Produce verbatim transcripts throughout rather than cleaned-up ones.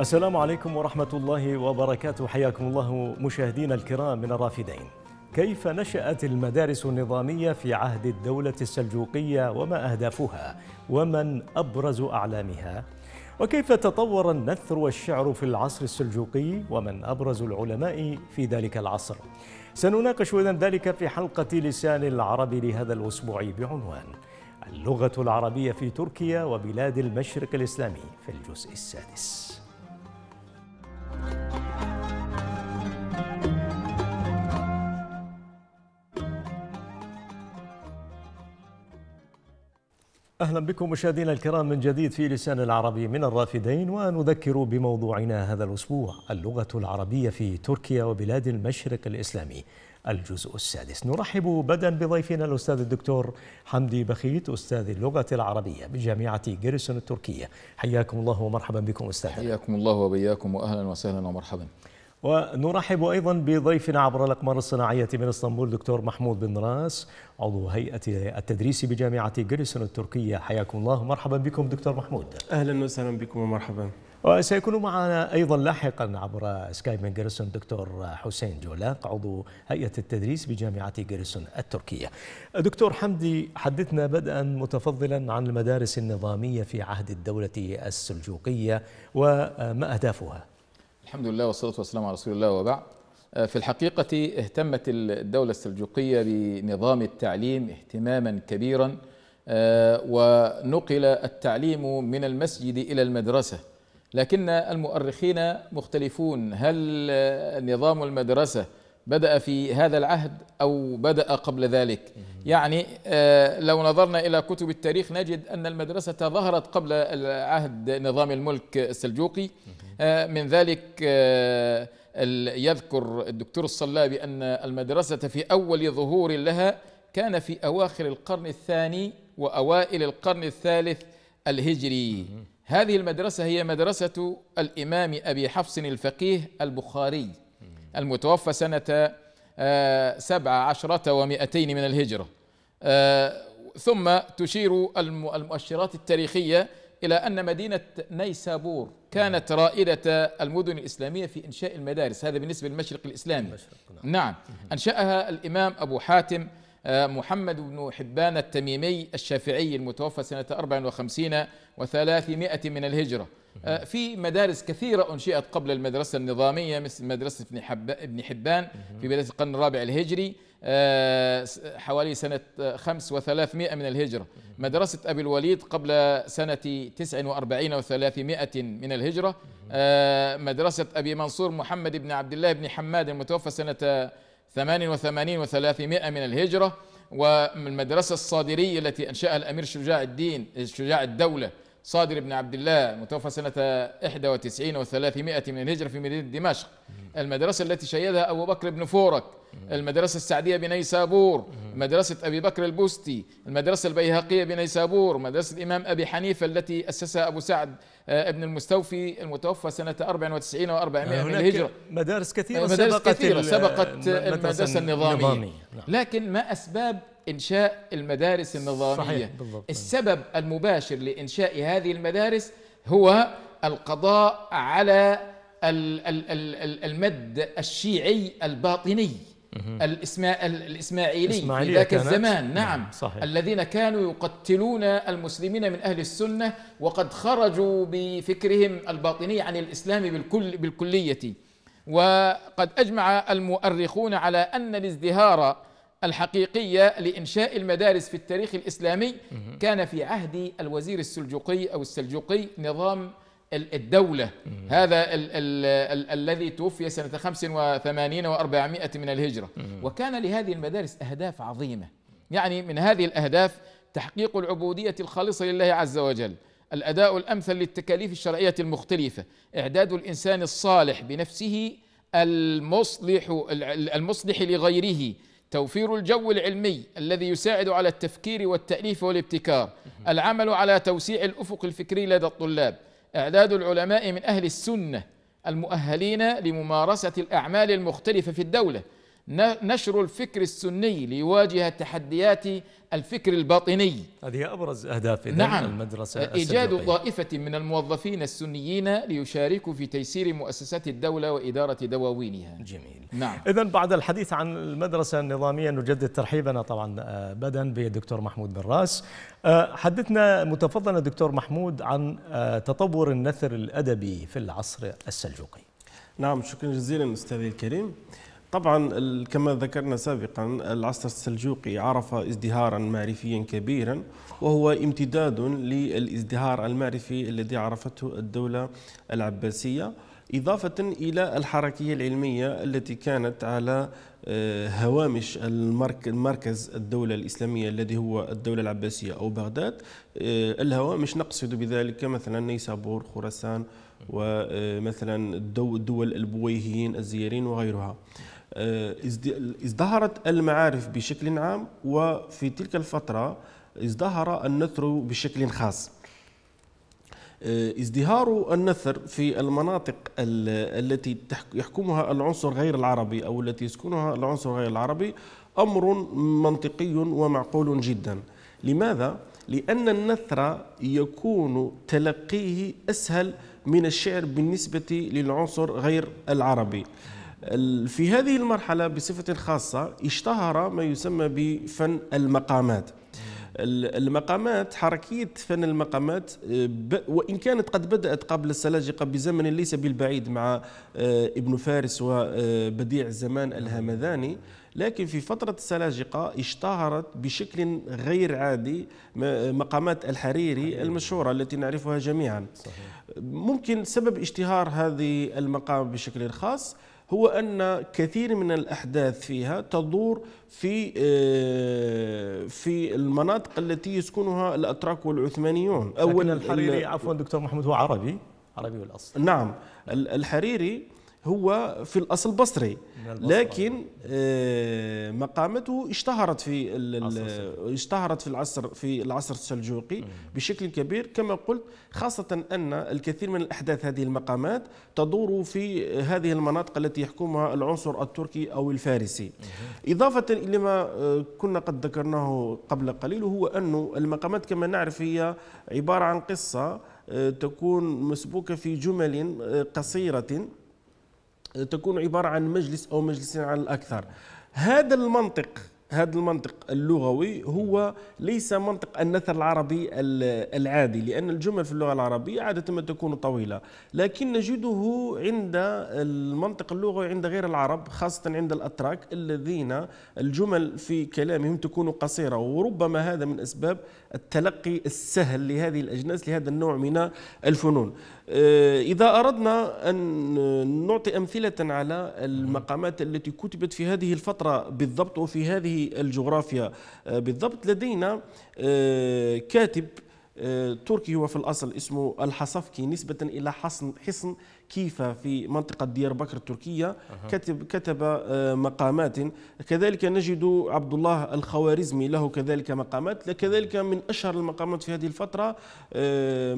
السلام عليكم ورحمة الله وبركاته، حياكم الله مشاهدينا الكرام من الرافدين. كيف نشأت المدارس النظامية في عهد الدولة السلجوقية وما أهدافها ومن أبرز أعلامها؟ وكيف تطور النثر والشعر في العصر السلجوقي ومن أبرز العلماء في ذلك العصر؟ سنناقش إذن ذلك في حلقة لسان العربي لهذا الأسبوع بعنوان اللغة العربية في تركيا وبلاد المشرق الإسلامي في الجزء السادس. أهلا بكم مشاهدينا الكرام من جديد في لسان العربي من الرافدين، ونذكر بموضوعنا هذا الأسبوع اللغة العربية في تركيا وبلاد المشرق الإسلامي الجزء السادس. نرحب بدءا بضيفنا الأستاذ الدكتور حمدي بخيت، أستاذ اللغة العربية بجامعة غيرسون التركية. حياكم الله ومرحبا بكم أستاذ. حياكم الله وبياكم، وأهلا وسهلا ومرحبا. ونرحب أيضا بضيفنا عبر الأقمار الصناعية من اسطنبول دكتور محمود بن راس، عضو هيئة التدريس بجامعة غيرسون التركية. حياكم الله ومرحبا بكم دكتور محمود. أهلا وسهلا بكم ومرحبا. وسيكون معنا أيضا لاحقا عبر سكايب من غيرسون دكتور حسين جولاق، عضو هيئة التدريس بجامعة غيرسون التركية. دكتور حمدي، حدثنا بدءا متفضلا عن المدارس النظامية في عهد الدولة السلجوقية وما أهدافها. الحمد لله والصلاة والسلام على رسول الله وبعد. في الحقيقة اهتمت الدولة السلجوقية بنظام التعليم اهتماما كبيرا، ونقل التعليم من المسجد إلى المدرسة، لكن المؤرخين مختلفون، هل نظام المدرسة بدأ في هذا العهد أو بدأ قبل ذلك؟ يعني لو نظرنا إلى كتب التاريخ نجد أن المدرسة ظهرت قبل عهد نظام الملك السلجوقي. من ذلك يذكر الدكتور الصلابي أن المدرسة في أول ظهور لها كان في أواخر القرن الثاني وأوائل القرن الثالث الهجري. هذه المدرسة هي مدرسة الإمام أبي حفص الفقيه البخاري المتوفى سنة سبع عشرة ومائتين من الهجرة. ثم تشير المؤشرات التاريخية إلى أن مدينة نيسابور كانت رائدة المدن الإسلامية في إنشاء المدارس، هذا بالنسبة للمشرق الإسلامي. المشرق، نعم. نعم، أنشأها الإمام أبو حاتم محمد بن حبان التميمي الشافعي المتوفى سنة أربع وخمسين وثلاثمائة من الهجرة. في مدارس كثيرة أنشئت قبل المدرسة النظامية، مثل مدرسة ابن حبان في بداية القرن الرابع الهجري حوالي سنة خمس وثلاثمائة من الهجرة، مدرسة أبو الوليد قبل سنة تسع وأربعين وثلاثمائة من الهجرة، مدرسة أبي منصور محمد بن عبد الله بن حماد المتوفى سنة ثمان وثمانين وثلاثمائة من الهجرة، والمدرسة الصادرية التي أنشأها الأمير شجاع الدين شجاع الدولة صادر بن عبد الله متوفى سنة إحدى وتسعين وثلاثمائة من الهجرة في مدينة دمشق، المدرسة التي شيدها أبو بكر بن فورك، المدرسة السعدية بنيسابور، مدرسة أبي بكر البستي، المدرسة البيهقية بنيسابور، مدرسة الإمام أبي حنيفة التي أسسها أبو سعد ابن المستوفي المتوفى سنة أربع وتسعين وأربعمائة من الهجرة. مدارس كثيرة مدارس سبقت, كثيرة سبقت المدرسة النظامية. لكن ما أسباب إنشاء المدارس النظامية؟ صحيح، السبب المباشر لإنشاء هذه المدارس هو القضاء على المد الشيعي الباطني الإسماعيلي في ذاك الزمان. نعم، صحيح. الذين كانوا يقتلون المسلمين من أهل السنة، وقد خرجوا بفكرهم الباطني عن الإسلام بالكل بالكلية. وقد أجمع المؤرخون على أن الازدهار الحقيقية لإنشاء المدارس في التاريخ الإسلامي كان في عهد الوزير السلجوقي أو السلجوقي نظام الدولة، هذا ال ال ال الذي توفي سنة خمس وثمانين وأربعمائة من الهجرة. وكان لهذه المدارس أهداف عظيمة، يعني من هذه الأهداف تحقيق العبودية الخالصة لله عز وجل، الأداء الأمثل للتكاليف الشرعية المختلفة، إعداد الإنسان الصالح بنفسه المصلح, المصلح لغيره، توفير الجو العلمي الذي يساعد على التفكير والتأليف والابتكار، العمل على توسيع الأفق الفكري لدى الطلاب، إعداد العلماء من أهل السنة المؤهلين لممارسة الأعمال المختلفة في الدولة، نشر الفكر السني ليواجه تحديات الفكر الباطني. هذه أبرز أهداف نعم المدرسة السلطوية. إيجاد طائفة من الموظفين السنيين ليشاركوا في تيسير مؤسسات الدولة وإدارة دواوينها. جميل. نعم. إذن بعد الحديث عن المدرسة النظامية نجدد ترحيبنا طبعا بدءا بالدكتور محمود بن راس. حدثنا متفضلا دكتور محمود عن تطور النثر الأدبي في العصر السلجوقي. نعم شكرا جزيلا أستاذي الكريم. طبعا كما ذكرنا سابقا العصر السلجوقي عرف ازدهارا معرفيا كبيرا، وهو امتداد للازدهار المعرفي الذي عرفته الدولة العباسية، إضافة إلى الحركية العلمية التي كانت على هوامش المركز الدولة الإسلامية الذي هو الدولة العباسية أو بغداد. الهوامش نقصد بذلك مثلا نيسابور، خراسان، ومثلا دول البويهيين الزيارين وغيرها. ازدهرت المعارف بشكل عام، وفي تلك الفترة ازدهر النثر بشكل خاص. ازدهار النثر في المناطق التي يحكمها العنصر غير العربي أو التي يسكنها العنصر غير العربي أمر منطقي ومعقول جدا. لماذا؟ لأن النثر يكون تلقيه أسهل من الشعر بالنسبة للعنصر غير العربي. في هذه المرحلة بصفة خاصة اشتهر ما يسمى بفن المقامات. المقامات، حركية فن المقامات، وإن كانت قد بدأت قبل السلاجقة بزمن ليس بالبعيد مع ابن فارس وبديع الزمان الهمذاني، لكن في فترة السلاجقة اشتهرت بشكل غير عادي مقامات الحريري المشهورة التي نعرفها جميعا. صحيح. ممكن سبب اشتهار هذه المقام بشكل خاص هو أن كثير من الأحداث فيها تدور في في المناطق التي يسكنها الأتراك والعثمانيون. أولا الحريري عفوا دكتور محمود هو عربي، عربي والأصل. نعم الحريري هو في الأصل بصري، لكن مقامته اشتهرت في اشتهرت في العصر في العصر السلجوقي بشكل كبير كما قلت، خاصة أن الكثير من الأحداث هذه المقامات تدور في هذه المناطق التي يحكمها العنصر التركي أو الفارسي. إضافة إلى ما كنا قد ذكرناه قبل قليل، هو أن المقامات كما نعرف هي عبارة عن قصة تكون مسبوكة في جمل قصيرة، تكون عبارة عن مجلس أو مجلسين على الأكثر. هذا المنطق هذا المنطق اللغوي هو ليس منطق النثر العربي العادي، لأن الجمل في اللغة العربية عادة ما تكون طويلة، لكن نجده عند المنطق اللغوي عند غير العرب، خاصة عند الأتراك الذين الجمل في كلامهم تكون قصيرة، وربما هذا من أسباب التلقي السهل لهذه الأجناس لهذا النوع من الفنون. إذا أردنا أن نعطي أمثلة على المقامات التي كتبت في هذه الفترة بالضبط وفي هذه الجغرافيا بالضبط، لدينا كاتب تركي هو في الأصل اسمه الحصفكي نسبة إلى حصن حصن كيفا في منطقة ديار بكر التركية، كتب كتب مقامات. كذلك نجد عبد الله الخوارزمي له كذلك مقامات. كذلك من أشهر المقامات في هذه الفترة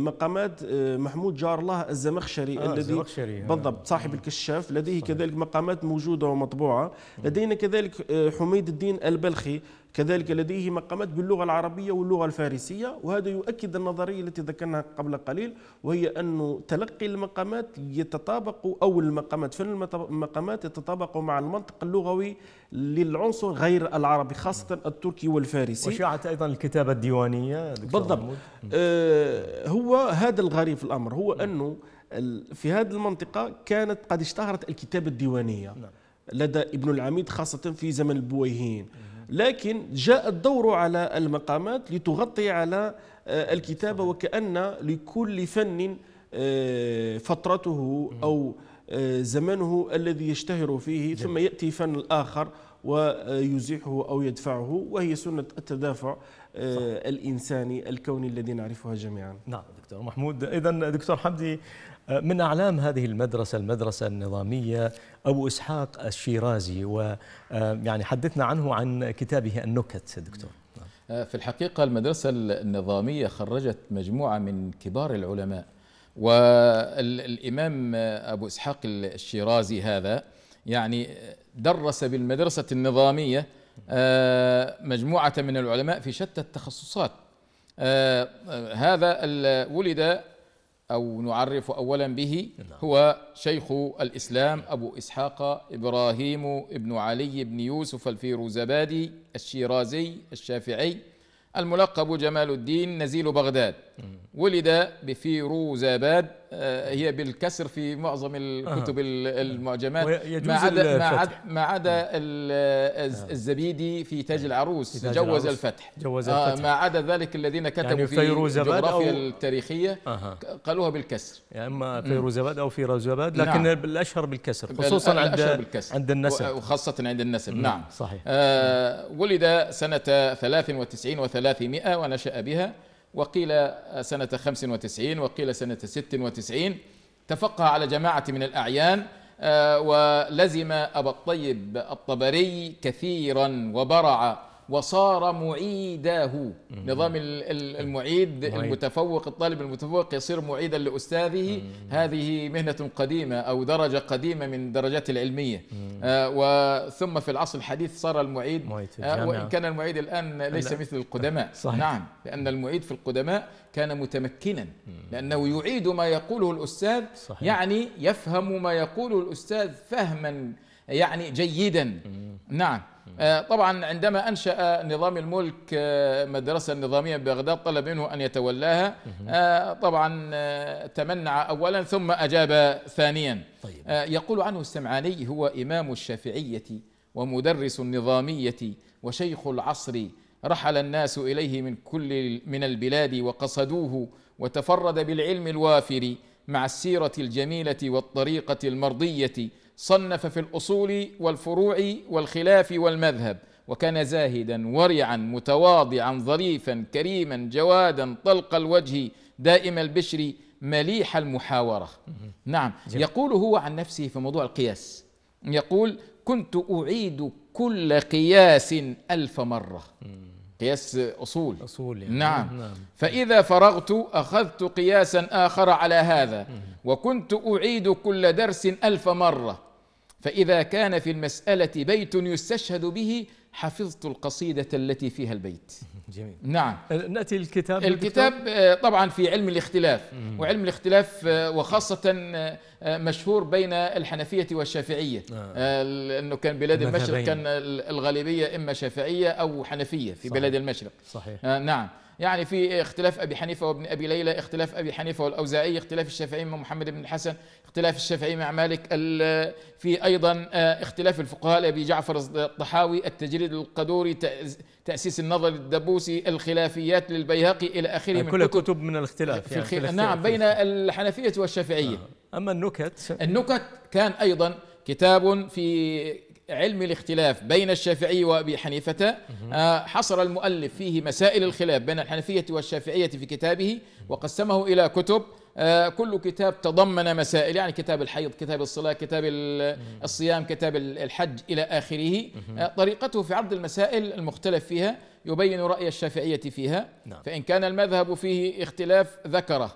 مقامات محمود جار الله الزمخشري آه الذي بالضبط صاحب الكشاف، لديه صحيح. كذلك مقامات موجودة ومطبوعة. لدينا كذلك حميد الدين البلخي، كذلك لديه مقامات باللغة العربية واللغة الفارسية، وهذا يؤكد النظرية التي ذكرناها قبل قليل، وهي أن تلقي المقامات يتطابق أو المقامات فن المقامات يتطابق مع المنطق اللغوي للعنصر غير العربي خاصة التركي والفارسي. وشاعت أيضا الكتابة الديوانية بالضبط. آه هو هذا الغريب في الأمر، هو أنه في هذه المنطقة كانت قد اشتهرت الكتابة الديوانية لدى ابن العميد خاصة في زمن البويهيين، لكن جاء الدور على المقامات لتغطي على الكتابة، وكأن لكل فن فترته أو زمنه الذي يشتهر فيه، ثم يأتي فن الآخر ويزيحه أو يدفعه، وهي سنة التدافع الإنساني الكوني الذي نعرفها جميعا. نعم دكتور محمود. إذن دكتور حمدي، من أعلام هذه المدرسة المدرسة النظامية أبو إسحاق الشيرازي، ويعني حدثنا عنه عن كتابه النكت دكتور. في الحقيقة المدرسة النظامية خرجت مجموعة من كبار العلماء، والإمام أبو إسحاق الشيرازي هذا يعني درس بالمدرسة النظامية مجموعة من العلماء في شتى التخصصات. هذا ولد أو نعرف أولا به هو شيخ الإسلام أبو إسحاق إبراهيم بن علي بن يوسف الفيروزبادي الشيرازي الشافعي الملقب جمال الدين نزيل بغداد. ولد بفيروزاباد، هي بالكسر في معظم الكتب المعجمات ما عدا ما عدا الزبيدي في تاج العروس جوز الفتح، ما عدا ذلك الذين كتبوا في الجغرافيا التاريخية قالوها بالكسر، يا اما فيروزاباد او فيروزاباد، لكن الاشهر بالكسر خصوصا عند عند النسب، وخاصة عند النسب. نعم صحيح. ولد سنة ثلاث وتسعين وثلاثمائة ونشأ بها، وقيل سنة خمس وتسعين وقيل سنة ست وتسعين. تفقه على جماعة من الأعيان ولزم أبا الطيب الطبري كثيرا وبرع، وصار معيداه. نظام المعيد المتفوق، الطالب المتفوق يصير معيدا لأستاذه، هذه مهنة قديمة أو درجة قديمة من درجات العلمية. وثم في العصر الحديث صار المعيد، وإن كان المعيد الآن ليس مثل القدماء. نعم، لأن المعيد في القدماء كان متمكنا، لأنه يعيد ما يقوله الأستاذ، يعني يفهم ما يقوله الأستاذ فهما يعني جيدا. نعم. طبعا عندما أنشأ نظام الملك مدرسة نظامية ببغداد طلب منه أن يتولاها، طبعا تمنع أولا ثم أجاب ثانيا. طيب. يقول عنه السمعاني هو إمام الشافعية ومدرس النظامية وشيخ العصر، رحل الناس إليه من كل من البلاد وقصدوه، وتفرد بالعلم الوافر مع السيرة الجميلة والطريقة المرضية، صنف في الأصول والفروع والخلاف والمذهب، وكان زاهدا ورعا متواضعا ظريفا كريما جوادا طلق الوجه دائم البشر مليح المحاورة. نعم. يقول هو عن نفسه في موضوع القياس، يقول كنت أعيد كل قياس ألف مرة، قياس أصول, أصول يعني. نعم. نعم. فإذا فرغت أخذت قياسا آخر على هذا، وكنت أعيد كل درس ألف مرة، فإذا كان في المسألة بيت يستشهد به حفظت القصيدة التي فيها البيت. جميل. نعم. نأتي الكتاب. الكتاب طبعا في علم الاختلاف، مم. وعلم الاختلاف وخاصة مشهور بين الحنفية والشافعية، آه. لأنه كان بلاد المشرق كان الغالبية إما شافعية أو حنفية في صحيح. بلاد المشرق. صحيح. آه نعم. يعني في اختلاف أبي حنيفة وابن أبي ليلى، اختلاف أبي حنيفة والأوزاعي، اختلاف الشافعي مع محمد بن الحسن، اختلاف الشافعي مع مالك، في أيضا اختلاف الفقهاء أبي جعفر الطحاوي، التجريد القدوري، تأسيس النظر الدبوسي، الخلافيات للبيهقي إلى آخره، يعني من كل كتب من الاختلاف في الخلاف. يعني نعم، بين الحنفية والشافعية. آه. أما النكت، النكت كان أيضا كتاب في علم الاختلاف بين الشافعي وأبي حنيفة، حصر المؤلف فيه مسائل الخلاف بين الحنفية والشافعية في كتابه، وقسمه إلى كتب، كل كتاب تضمن مسائل، يعني كتاب الحيض، كتاب الصلاة، كتاب الصيام، كتاب الحج إلى آخره. طريقته في عرض المسائل المختلف فيها، يبين رأي الشافعية فيها، فإن كان المذهب فيه اختلاف ذكره،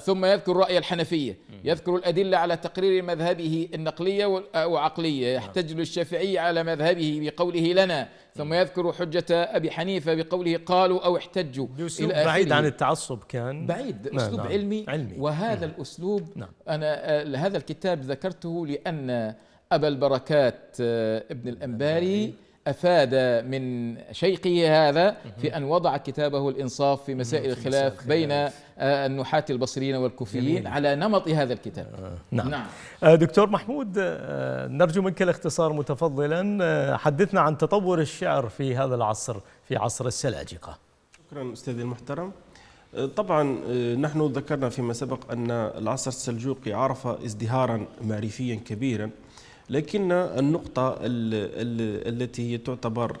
ثم يذكر رأي الحنفية، يذكر الأدلة على تقرير مذهبه النقلية وعقلية، يحتج الشافعي على مذهبه بقوله لنا، ثم يذكر حجة أبي حنيفة بقوله قالوا أو احتجوا. بعيد عن التعصب، كان بعيد، أسلوب نعم. علمي. علمي وهذا نعم. الأسلوب نعم. أنا هذا الكتاب ذكرته لأن أبا البركات ابن الأنباري أفاد من شيقه هذا في أن وضع كتابه الإنصاف في مسائل الخلاف بين النحاة البصريين والكوفيين على نمط هذا الكتاب. نعم. نعم. دكتور محمود، نرجو منك الاختصار متفضلا، حدثنا عن تطور الشعر في هذا العصر، في عصر السلاجقة. شكرا أستاذي المحترم. طبعا نحن ذكرنا فيما سبق أن العصر السلجوقي عرف ازدهارا معرفيا كبيرا، لكن النقطة التي هي تعتبر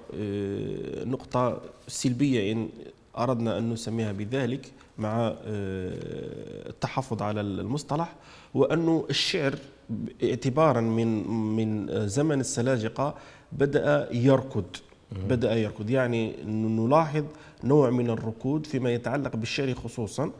نقطة سلبية إن أردنا أن نسميها بذلك مع التحفظ على المصطلح، وأن الشعر اعتبارا من من زمن السلاجقة بدأ يركض بدأ يركض. يعني نلاحظ نوع من الركود فيما يتعلق بالشعر خصوصا،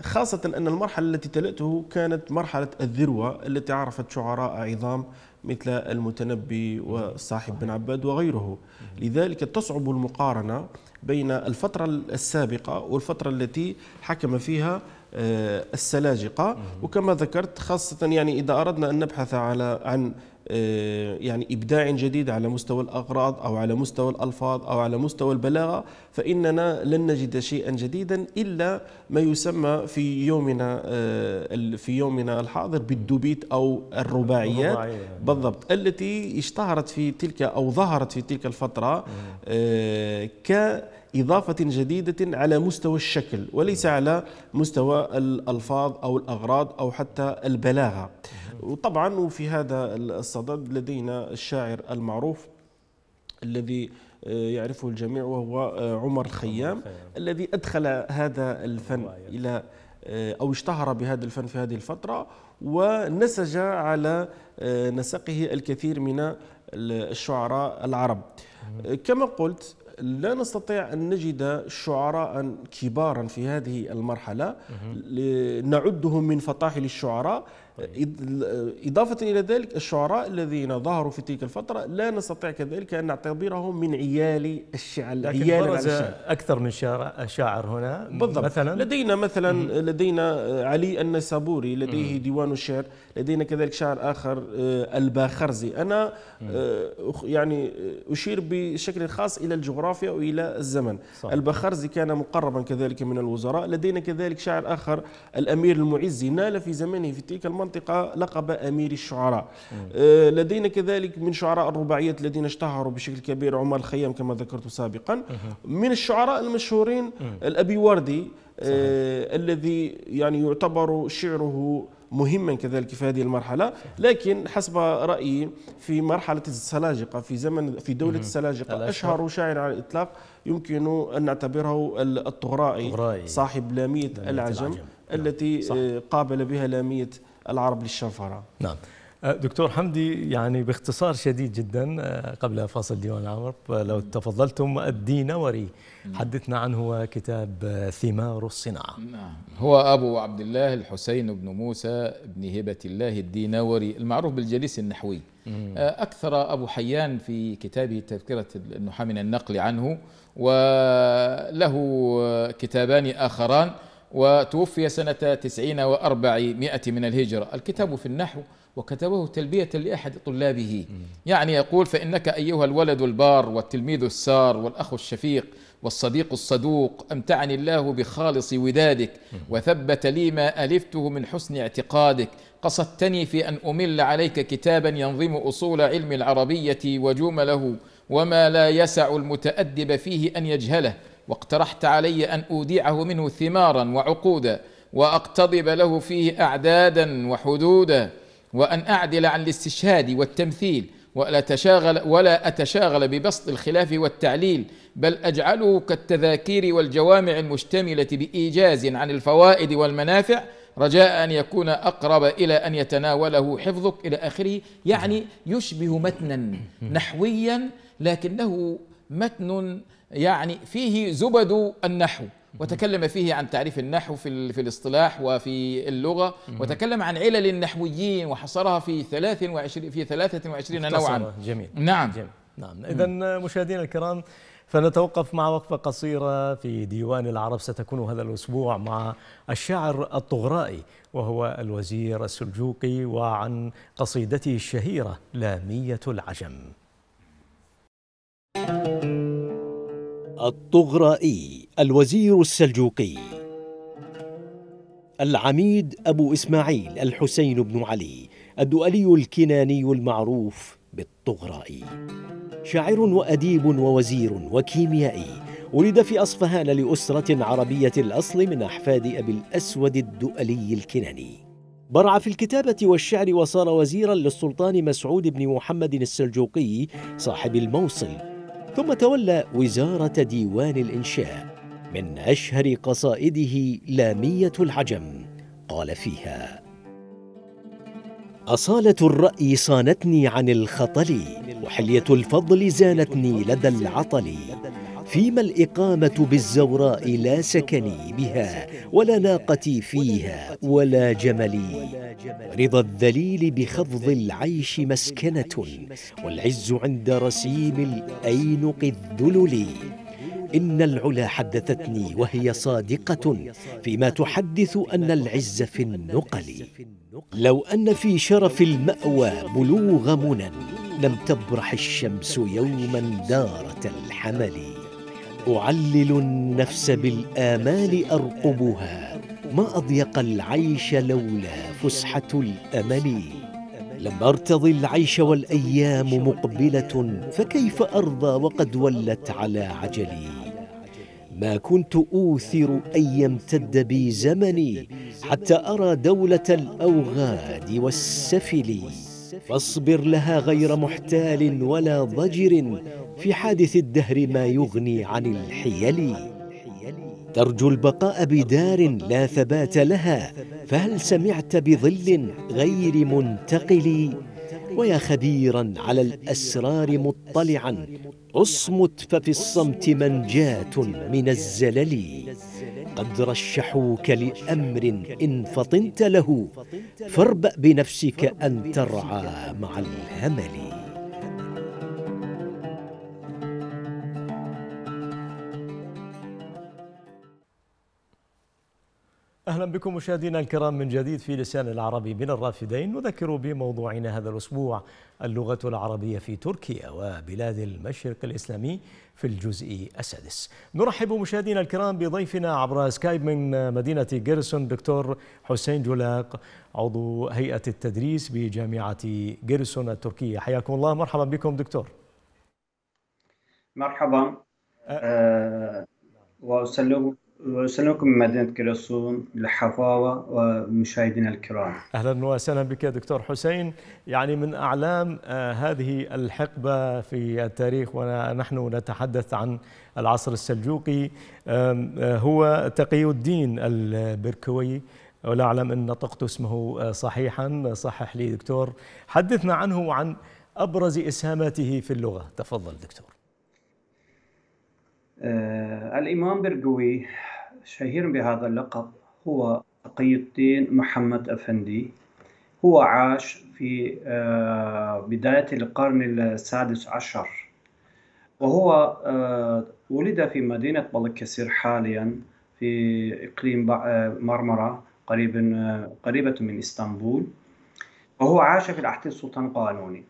خاصة أن المرحلة التي تلته كانت مرحلة الذروة التي عرفت شعراء عظام مثل المتنبي والصاحب بن عباد وغيره. لذلك تصعب المقارنة بين الفترة السابقة والفترة التي حكم فيها السلاجقة. وكما ذكرت خاصة يعني إذا أردنا أن نبحث على عن يعني إبداع جديد على مستوى الأغراض أو على مستوى الألفاظ أو على مستوى البلاغة، فإننا لن نجد شيئا جديدا إلا ما يسمى في يومنا في يومنا الحاضر بالدوبيت أو الرباعيات بالضبط، التي اشتهرت في تلك أو ظهرت في تلك الفترة ك إضافة جديدة على مستوى الشكل وليس على مستوى الألفاظ أو الأغراض أو حتى البلاغة. وطبعا وفي هذا الصدد لدينا الشاعر المعروف الذي يعرفه الجميع وهو عمر الخيام الذي أدخل هذا الفن إلى أو اشتهر بهذا الفن في هذه الفترة، ونسج على نسقه الكثير من الشعراء العرب. كما قلت لا نستطيع أن نجد شعراء كبارا في هذه المرحلة نعدهم من فطاحل الشعراء. إضافة إلى ذلك الشعراء الذين ظهروا في تلك الفترة لا نستطيع كذلك أن نعتبرهم من عيال الشعر، لكن برز أكثر من شاعر هنا بالضبط. مثلا لدينا مثلا مم. لدينا علي النسابوري لديه مم. ديوان الشعر، لدينا كذلك شاعر آخر الباخرزي. أنا يعني أشير بشكل خاص إلى الجغرافيا وإلى الزمن. صحيح. الباخرزي كان مقربا كذلك من الوزراء. لدينا كذلك شاعر آخر الأمير المعزي نال في زمنه في تلك المنطقة لقب أمير الشعراء. آه لدينا كذلك من شعراء الرباعيات الذين اشتهروا بشكل كبير عمر الخيام كما ذكرت سابقا. مم. من الشعراء المشهورين مم. الأبي وردي آه الذي يعني يعتبر شعره مهما كذلك في هذه المرحلة، لكن حسب رأيي في مرحلة السلاجقة في زمن في دولة السلاجقة أشهر شاعر على الإطلاق يمكن أن نعتبره الطغرائي صاحب لامية العجم, العجم. التي صح. قابل بها لامية العرب للشنفرة. نعم دكتور حمدي، يعني باختصار شديد جدا قبل فاصل ديوان العرب لو تفضلتم، الدينوري حدثنا عنه كتاب ثمار الصناعة. نعم هو أبو عبد الله الحسين بن موسى بن هبة الله الدينوري المعروف بالجليس النحوي. أكثر أبو حيان في كتابه تذكرة النحاة من النقل عنه، وله كتابان آخران، وتوفي سنة تسعين وأربعمائة من الهجرة. الكتاب في النحو وكتبه تلبية لأحد طلابه، يعني يقول: فإنك أيها الولد البار والتلميذ السار والأخ الشفيق والصديق الصدوق، أمتعني الله بخالص ودادك وثبت لي ما ألفته من حسن اعتقادك، قصدتني في أن أمل عليك كتابا ينظم أصول علم العربية وجمله وما لا يسع المتأدب فيه أن يجهله، واقترحت علي أن أوديعه منه ثمارا وعقودا، وأقتضب له فيه أعدادا وحدودا، وأن أعدل عن الاستشهاد والتمثيل، ولا أتشاغل, ولا أتشاغل ببسط الخلاف والتعليل، بل أجعله كالتذاكير والجوامع المشتملة بإيجاز عن الفوائد والمنافع، رجاء أن يكون أقرب إلى أن يتناوله حفظك إلى آخره. يعني يشبه متنا نحويا لكنه متن يعني فيه زبد النحو، وتكلم فيه عن تعريف النحو في في الاصطلاح وفي اللغة، وتكلم عن علل النحويين وحصرها في ثلاث وعشرين في ثلاثة وعشرين نوعا. جميل. نعم جميل. نعم إذا مشاهدينا الكرام فنتوقف مع وقفة قصيرة في ديوان العرب، ستكون هذا الأسبوع مع الشاعر الطغرائي وهو الوزير السلجوقي، وعن قصيدته الشهيرة لامية العجم. الطغرائي الوزير السلجوقي. العميد أبو إسماعيل الحسين بن علي الدؤلي الكناني المعروف بالطغرائي، شاعر وأديب ووزير وكيميائي، ولد في أصفهان لأسرة عربية الأصل من أحفاد أبي الأسود الدؤلي الكناني. برع في الكتابة والشعر وصار وزيرا للسلطان مسعود بن محمد السلجوقي صاحب الموصل، ثم تولى وزارة ديوان الإنشاء. من أشهر قصائده لامية العجم قال فيها: أصالة الرأي صانتني عن الخطل، وحلية الفضل زانتني لدى العطل، فيما الإقامة بالزوراء لا سكني بها ولا ناقتي فيها ولا جملي، رضا الذليل بخفض العيش مسكنة، والعز عند رسيم الأينق الذلل. إن العلا حدثتني وهي صادقة فيما تحدث أن العز في النقل. لو أن في شرف المأوى بلوغ منى، لم تبرح الشمس يوما دارة الحمل. أعلل النفس بالآمال أرقبها، ما أضيق العيش لولا فسحة الأمل. لم أرتضي العيش والأيام مقبلة، فكيف أرضى وقد ولت على عجلي. ما كنت أوثر أن يمتد بي زمني، حتى أرى دولة الأوغاد والسفل. فاصبر لها غير محتال ولا ضجر، في حادث الدهر ما يغني عن الحيل. ترجو البقاء بدار لا ثبات لها، فهل سمعت بظل غير منتقل؟ ويا خبيرا على الأسرار مطلعا، اصمت ففي الصمت منجاة من الزلل. قد رشحوك لأمر إن فطنت له، فاربأ بنفسك أن ترعى مع الهمل. أهلا بكم مشاهدينا الكرام من جديد في لسان العربي من الرافدين. نذكر بموضوعنا هذا الأسبوع اللغة العربية في تركيا وبلاد المشرق الإسلامي في الجزء السادس. نرحب مشاهدينا الكرام بضيفنا عبر سكايب من مدينة غيرسون دكتور حسين جولاق، عضو هيئة التدريس بجامعة غيرسون التركية. حياكم الله، مرحبا بكم دكتور. مرحبا أه وسلام وسلامكم من مدينة غيرسون للحفاوة ومشاهدينا الكرام. أهلا وسهلا بك دكتور حسين. يعني من أعلام هذه الحقبة في التاريخ ونحن نتحدث عن العصر السلجوقي هو تقي الدين البركوي، ولا أعلم أن نطقت اسمه صحيحا، صحح لي دكتور. حدثنا عنه وعن أبرز إسهاماته في اللغة، تفضل دكتور. آه، الإمام برقوي شهير بهذا اللقب، هو تقي الدين محمد أفندي. هو عاش في آه بداية القرن السادس عشر، وهو آه ولد في مدينة بلقيسير حاليا في إقليم مرمرة قريبا قريبة من إسطنبول، وهو عاش في العهد السلطان قانوني.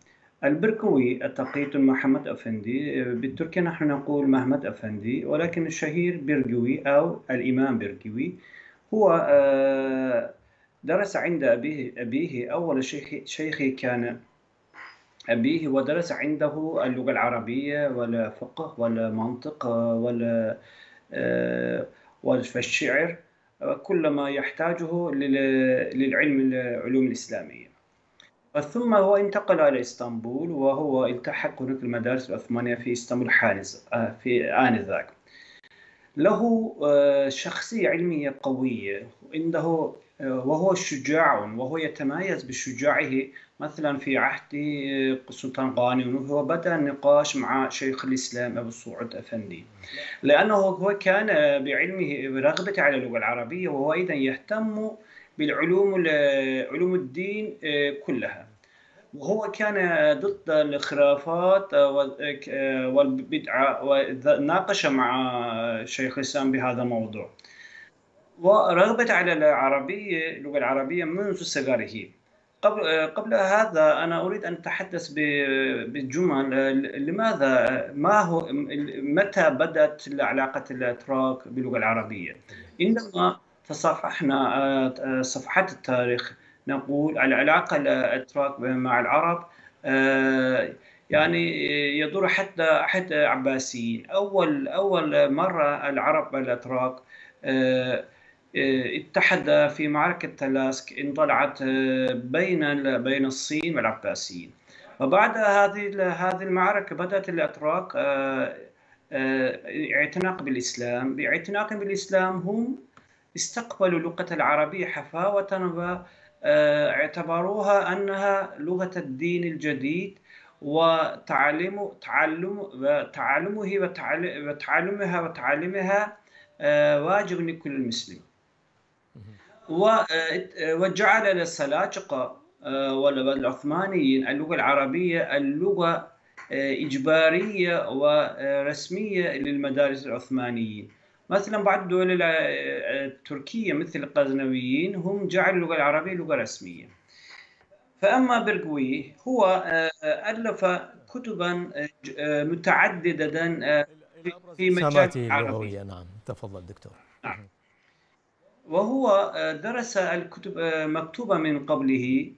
البركوي التقي محمد أفندي، بالتركي نحن نقول مهمد أفندي، ولكن الشهير برقوي أو الإمام برقوي. هو درس عند أبيه, أبيه أول شيخي كان أبيه، ودرس عنده اللغة العربية ولا فقه ولا منطق ولا والشعر، كل ما يحتاجه للعلم العلوم الإسلامية. ثم هو انتقل إلى إسطنبول، وهو التحق هناك المدارس العثمانية في إسطنبول في آنذاك. له شخصية علمية قوية عنده، وهو شجاع، وهو يتميز بشجاعه. مثلا في عهد السلطان قانوني هو بدأ النقاش مع شيخ الإسلام أبو سعد أفندي، لأنه هو كان بعلمه برغبته على اللغة العربية، وهو أيضا يهتم بالعلوم علوم الدين كلها. وهو كان ضد الخرافات والبدعة، وناقش مع شيخ الإسلام بهذا الموضوع. ورغبت على العربية اللغة العربية منذ صغره. قبل قبل هذا أنا أريد أن أتحدث بالجمل لماذا ما هو متى بدأت العلاقة الأتراك باللغة العربية. عندما فصفحنا صفحات التاريخ نقول العلاقة الأتراك مع العرب يعني يدور حتى حتى عباسيين. أول أول مرة العرب والأتراك اتحدا في معركة تلاسك اندلعت بين بين الصين والعباسيين. وبعد هذه هذه المعركة بدأت الأتراك اعتناق بالإسلام. باعتناقهم بالإسلام هم استقبلوا اللغة العربية حفاوة اعتبروها أنها لغة الدين الجديد، وتعلم تعلم تعلمه وتعلم وتعلمها وتعلمها واجب لكل مسلم. وجعل للسلاجقة والعثمانيين اللغة العربية اللغة إجبارية ورسمية للمدارس العثمانيين. مثلا بعض الدول التركية مثل القزنويين هم جعلوا اللغة العربية لغة رسمية. فأما برغوي هو ألف كتبا متعددة في مجال العربية. نعم تفضل دكتور. نعم. وهو درس الكتب مكتوبة من قبله،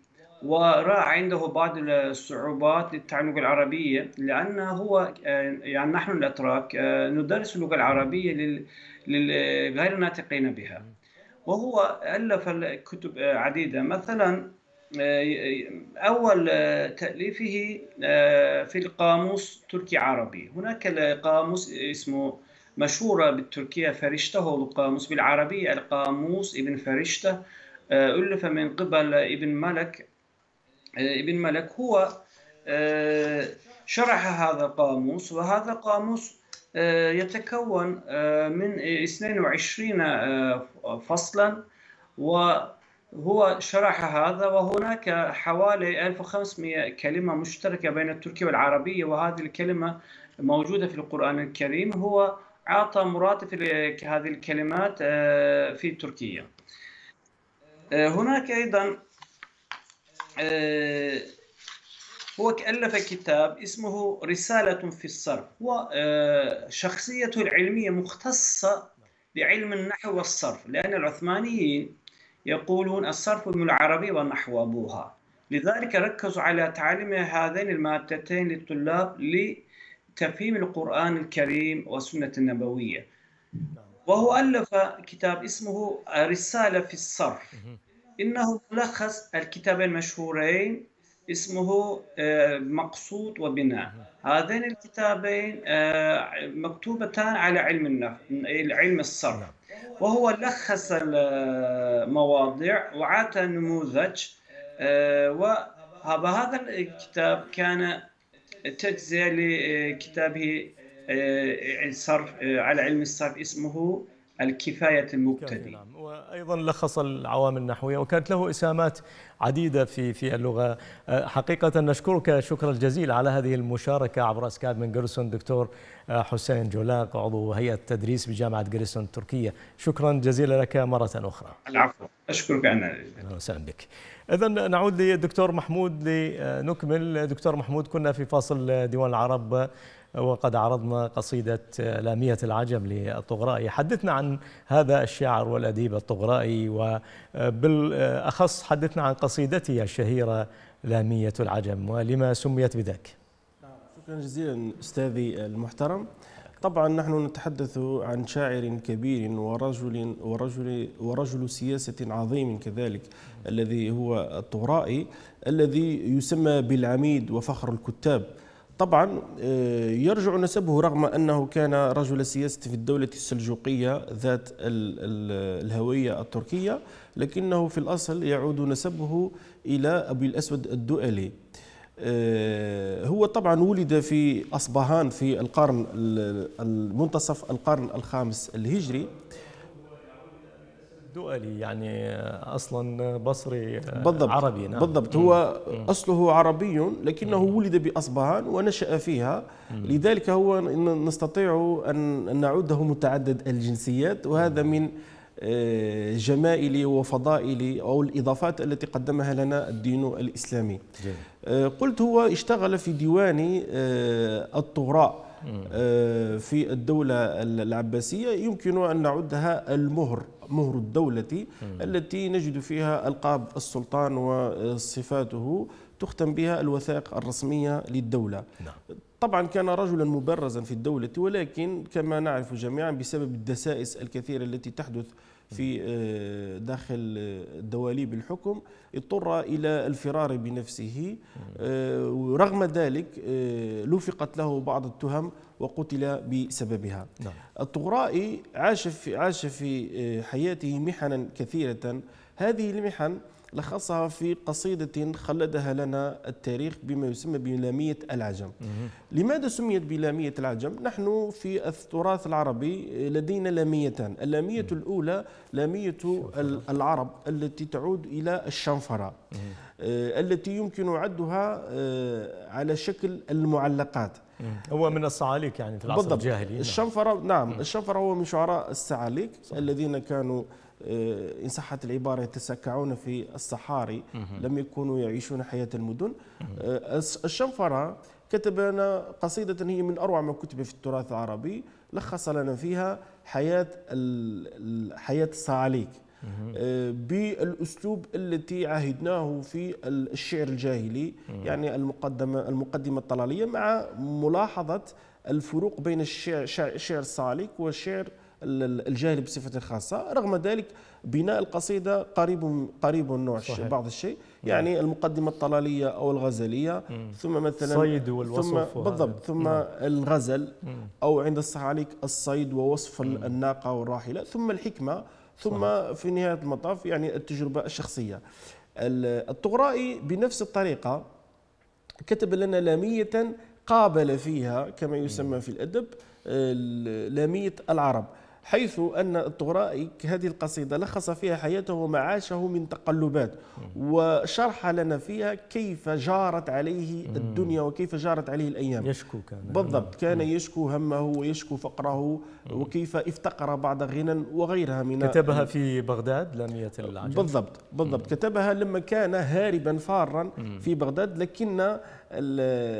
وراء عنده بعض الصعوبات للتعلم العربية، لأنه هو يعني نحن الأتراك ندرس اللغة العربية للغير ناطقين بها. وهو ألف الكتب عديدة، مثلا أول تأليفه في القاموس تركي عربي. هناك القاموس اسمه مشهورة بالتركية فرشته، والقاموس بالعربية القاموس ابن فرشته، ألف من قبل ابن ملك. ابن ملك هو شرح هذا القاموس، وهذا القاموس يتكون من اثنين وعشرين فصلا، وهو شرح هذا. وهناك حوالي ألف وخمسمئة كلمة مشتركة بين التركية والعربية، وهذه الكلمة موجودة في القرآن الكريم. هو أعطى مراتب هذه الكلمات في تركيا. هناك أيضا هو ألف كتاب اسمه رسالة في الصرف، وشخصيته العلمية مختصة بعلم النحو والصرف، لأن العثمانيين يقولون الصرف من العربي والنحو أبوها، لذلك ركزوا على تعليم هذين المادتين للطلاب لتفهيم القرآن الكريم والسنة النبوية. وهو ألف كتاب اسمه رسالة في الصرف، إنه ملخص الكتابين المشهورين اسمه مقصود وبناء. هذين الكتابين مكتوبتان على علم علم الصرف، وهو لخص المواضيع وعطى نموذج. وهذا الكتاب كان تجزئة لكتابه الصرف على علم الصرف اسمه الكفاية المبتدئ. نعم. وأيضا لخص العوامل النحوية، وكانت له إسهامات عديدة في في اللغة. حقيقة نشكرك شكرا جزيلا على هذه المشاركة عبر أسكاب من غيرسون دكتور حسين جولاق، عضو هيئة التدريس بجامعة غيرسون التركية. شكرا جزيلا لك مرة أخرى. العفو، أشكرك. أنا وسهلا بك. إذن نعود للدكتور محمود لنكمل. دكتور محمود، كنا في فاصل ديوان العرب وقد عرضنا قصيدة لامية العجم للطغرائي. حدثنا عن هذا الشاعر والأديب الطغرائي، وبالأخص حدثنا عن قصيدته الشهيرة لامية العجم ولما سميت بذاك. شكرا جزيلا أستاذي المحترم. طبعا نحن نتحدث عن شاعر كبير ورجل ورجل ورجل سياسة عظيم كذلك، الذي هو الطغرائي، الذي يسمى بالعميد وفخر الكتاب. طبعا يرجع نسبه رغم أنه كان رجل سياسة في الدولة السلجوقية ذات الهوية التركية، لكنه في الأصل يعود نسبه إلى أبي الأسود الدؤلي. هو طبعا ولد في أصبهان في القرن منتصف القرن الخامس الهجري. الدؤلي يعني اصلا بصري بالضبط. عربي. نعم بالضبط، هو اصله عربي لكنه ولد باصبهان ونشأ فيها، لذلك هو نستطيع ان نعده متعدد الجنسيات، وهذا من جمائل وفضائل او الاضافات التي قدمها لنا الدين الاسلامي. قلت هو اشتغل في ديوان الطغراء في الدولة العباسية، يمكن أن نعدها المهر، مهر الدولة التي نجد فيها ألقاب السلطان وصفاته تختم بها الوثائق الرسمية للدولة. طبعا كان رجلا مبرزا في الدولة، ولكن كما نعرف جميعا بسبب الدسائس الكثيرة التي تحدث في داخل دواليب الحكم اضطر إلى الفرار بنفسه، ورغم ذلك لفقت له بعض التهم وقتل بسببها. الطغرائي عاش في عاش في حياته محنا كثيرة، هذه المحن لخصها في قصيدة خلدها لنا التاريخ بما يسمى بلامية العجم. لماذا سميت بلامية العجم؟ نحن في التراث العربي لدينا لاميتان، اللامية الأولى لامية العرب التي تعود إلى الشنفرة التي يمكن عدها على شكل المعلقات. هو من الصعاليك يعني في العصر الجاهلي. الشنفرة نعم، الشنفرة هو من شعراء الصعاليك الذين كانوا إن صحت العبارة يتسكعون في الصحاري، لم يكونوا يعيشون حياة المدن. الشنفرة كتب لنا قصيدة هي من أروع ما كتب في التراث العربي، لخص لنا فيها حياة حياة الصعاليك بالأسلوب التي عهدناه في الشعر الجاهلي، يعني المقدمة المقدمة الطلالية مع ملاحظة الفروق بين الشعر شعر الصعاليك والشعر الجاهلي بصفة خاصة. رغم ذلك بناء القصيدة قريب قريب النوع بعض الشيء، يعني المقدمة الطلالية أو الغزلية، ثم مثلا الصيد والوصف ثم بالضبط ثم مم. الغزل مم. أو عند الصعاليك الصيد ووصف مم. الناقة والراحلة، ثم الحكمة، ثم صحيح. في نهاية المطاف يعني التجربة الشخصية. الطغرائي بنفس الطريقة كتب لنا لامية قابل فيها كما يسمى في الأدب لامية العرب، حيث أن الطغرائي هذه القصيدة لخص فيها حياته ومعاشه من تقلبات، وشرح لنا فيها كيف جارت عليه الدنيا وكيف جارت عليه الأيام. يشكو كان بالضبط، كان يشكو همه ويشكو فقره وكيف افتقر بعد غنى وغيرها من. كتبها في بغداد لامية العجم بالضبط بالضبط، كتبها لما كان هاربا فارا في بغداد، لكن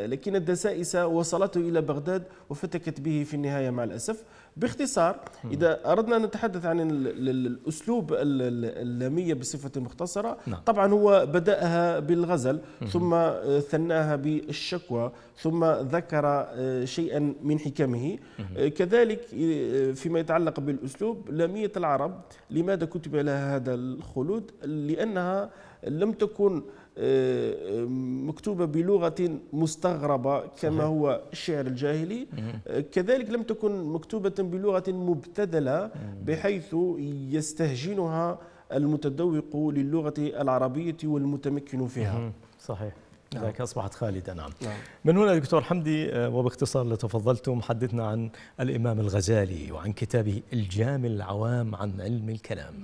لكن الدسائس وصلته إلى بغداد وفتكت به في النهاية مع الأسف. باختصار إذا أردنا أن نتحدث عن الأسلوب اللامية بصفة مختصرة، طبعا هو بدأها بالغزل ثم ثناها بالشكوى ثم ذكر شيئا من حكمه. كذلك فيما يتعلق بالأسلوب لامية العرب، لماذا كتب لها هذا الخلود؟ لأنها لم تكن مكتوبة بلغة مستغربة كما هو الشعر الجاهلي، كذلك لم تكن مكتوبة بلغة مبتذلة بحيث يستهجنها المتذوق للغة العربية والمتمكن فيها. صحيح، لذلك أصبحت خالدة. نعم. من هنا دكتور حمدي وباختصار لتفضلتم حدثنا عن الإمام الغزالي وعن كتابه الجامع العوام عن علم الكلام.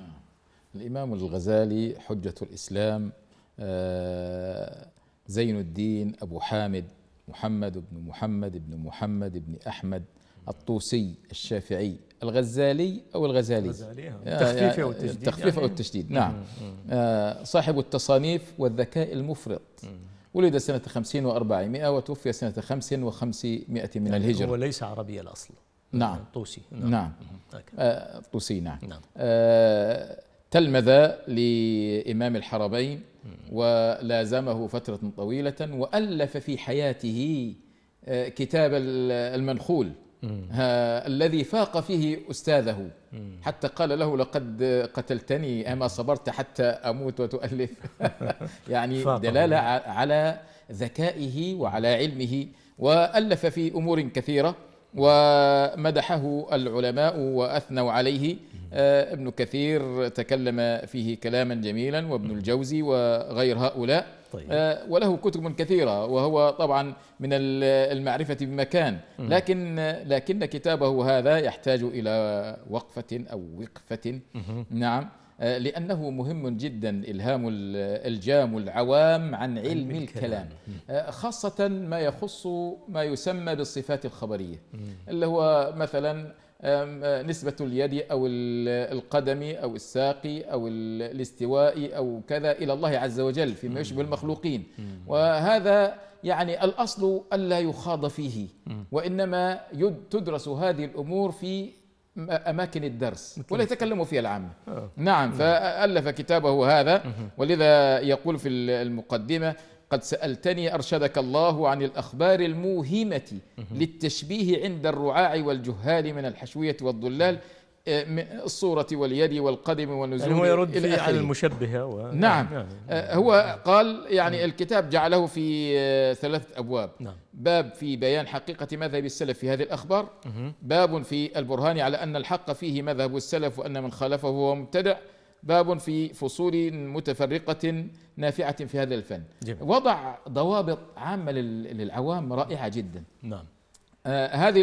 الإمام الغزالي حجة الإسلام زين الدين أبو حامد محمد بن محمد بن محمد بن أحمد الطوسي الشافعي الغزالي أو الغزالي تخفيف أو التشديد تخفيف أو التشديد نعم، صاحب التصانيف والذكاء المفرط. ولد سنة خمسين وأربعمائة وتوفي سنة خمس وخمسمائة من الهجرة. هو ليس عربي الأصل. نعم طوسي. نعم طوسي. نعم تلمذ لإمام الحرمين ولازمه فترة طويلة، وألف في حياته كتاب المنخول الذي فاق فيه أستاذه، حتى قال له لقد قتلتني أما صبرت حتى أموت وتؤلف يعني دلالة على ذكائه وعلى علمه. وألف في أمور كثيرة ومدحه العلماء وأثنوا عليه. ابن كثير تكلم فيه كلاما جميلا، وابن الجوزي وغير هؤلاء. طيب. وله كتب كثيرة، وهو طبعا من المعرفة بمكان، لكن لكن كتابه هذا يحتاج إلى وقفة أو وقفة. نعم، لأنه مهم جدا إلهام الجام العوام عن علم الكلام، خاصة ما يخص ما يسمى بالصفات الخبرية، اللي هو مثلا نسبة اليد أو القدم أو الساق أو الاستواء أو كذا إلى الله عز وجل فيما يشبه المخلوقين. وهذا يعني الأصل ألا يخاض فيه، وإنما تدرس هذه الأمور في أماكن الدرس ولا يتكلموا فيها العامة. نعم، فألف كتابه هذا، ولذا يقول في المقدمة قد سألتني أرشدك الله عن الأخبار الموهمة للتشبيه عند الرعاع والجهال من الحشوية والضلال، الصورة واليد والقدم والنزول. يعني هو يرد في على المشبهة و... نعم. نعم. هو قال يعني الكتاب جعله في ثلاثة أبواب. نعم. باب في بيان حقيقة مذهب السلف في هذه الأخبار، باب في البرهان على أن الحق فيه مذهب السلف وأن من خالفه هو مبتدع، باب في فصول متفرقة نافعة في هذا الفن. جميل. وضع ضوابط عامة للعوام رائعة جدا. نعم. آه هذه